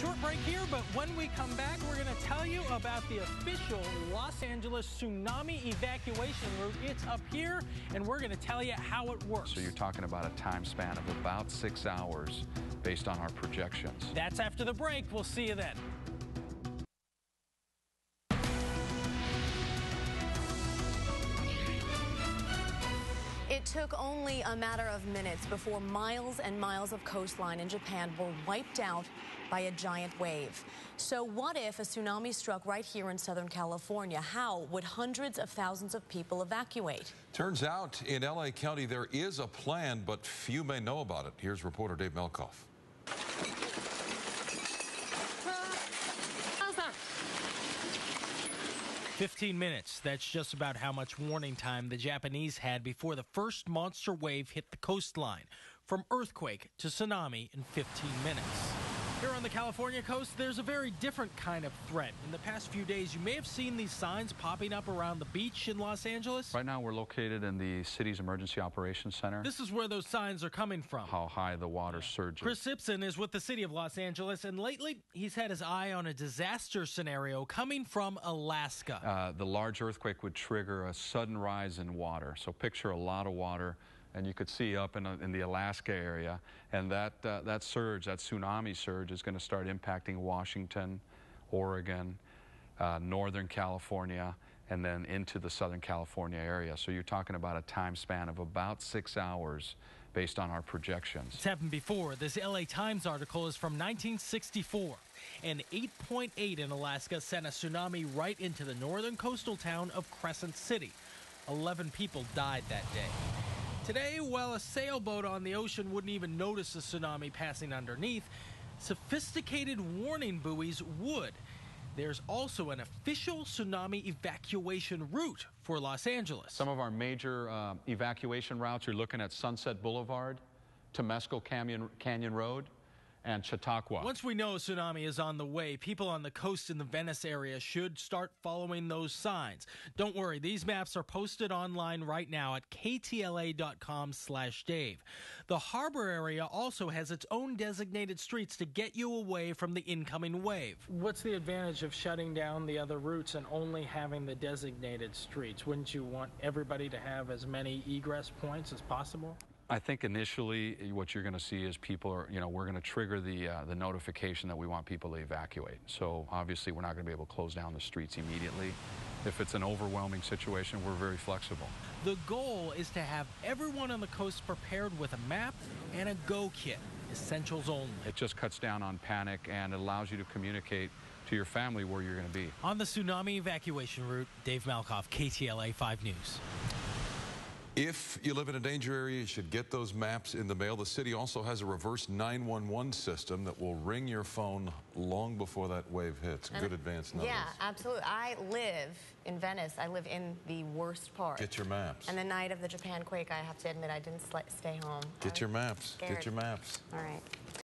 Short break here, but when we come back, we're going to tell you about the official Los Angeles tsunami evacuation route. It's up here, and we're going to tell you how it works. So you're talking about a time span of about 6 hours based on our projections. That's after the break. We'll see you then. It took only a matter of minutes before miles and miles of coastline in Japan were wiped out by a giant wave. So what if a tsunami struck right here in Southern California? How would hundreds of thousands of people evacuate? Turns out in LA County there is a plan, but few may know about it. Here's reporter Dave Malkoff. "15 minutes, that's just about how much warning time the Japanese had before the first monster wave hit the coastline. From earthquake to tsunami in 15 minutes. Here on the California coast, there's a very different kind of threat. In the past few days, you may have seen these signs popping up around the beach in Los Angeles. Right now, we're located in the city's Emergency Operations Center. This is where those signs are coming from. How high the water surges. Chris Sipson is with the city of Los Angeles, and lately, he's had his eye on a disaster scenario coming from Alaska. The large earthquake would trigger a sudden rise in water. So picture a lot of water. And you could see up in the Alaska area, and that surge, that tsunami surge, is going to start impacting Washington, Oregon, Northern California, and then into the Southern California area. So you're talking about a time span of about 6 hours based on our projections. It's happened before. This LA Times article is from 1964. An 8.8 in Alaska sent a tsunami right into the northern coastal town of Crescent City. 11 people died that day. Today, while a sailboat on the ocean wouldn't even notice a tsunami passing underneath, sophisticated warning buoys would. There's also an official tsunami evacuation route for Los Angeles. Some of our major evacuation routes, you're looking at Sunset Boulevard, Temescal Canyon Road, and Chautauqua. Once we know a tsunami is on the way, people on the coast in the Venice area should start following those signs. Don't worry, these maps are posted online right now at ktla.com/Dave. The harbor area also has its own designated streets to get you away from the incoming wave. What's the advantage of shutting down the other routes and only having the designated streets? Wouldn't you want everybody to have as many egress points as possible? I think initially what you're going to see is people are, we're going to trigger the notification that we want people to evacuate. So obviously we're not going to be able to close down the streets immediately. If it's an overwhelming situation, we're very flexible. The goal is to have everyone on the coast prepared with a map and a go kit, essentials only. It just cuts down on panic and allows you to communicate to your family where you're going to be. On the tsunami evacuation route, Dave Malkoff, KTLA 5 News. If you live in a danger area, you should get those maps in the mail. The city also has a reverse 911 system that will ring your phone long before that wave hits. Good advance notice. Yeah, absolutely. I live in Venice. I live in the worst part. Get your maps. And the night of the Japan quake, I have to admit, I didn't stay home. Get your maps. Scared. Get your maps. All right.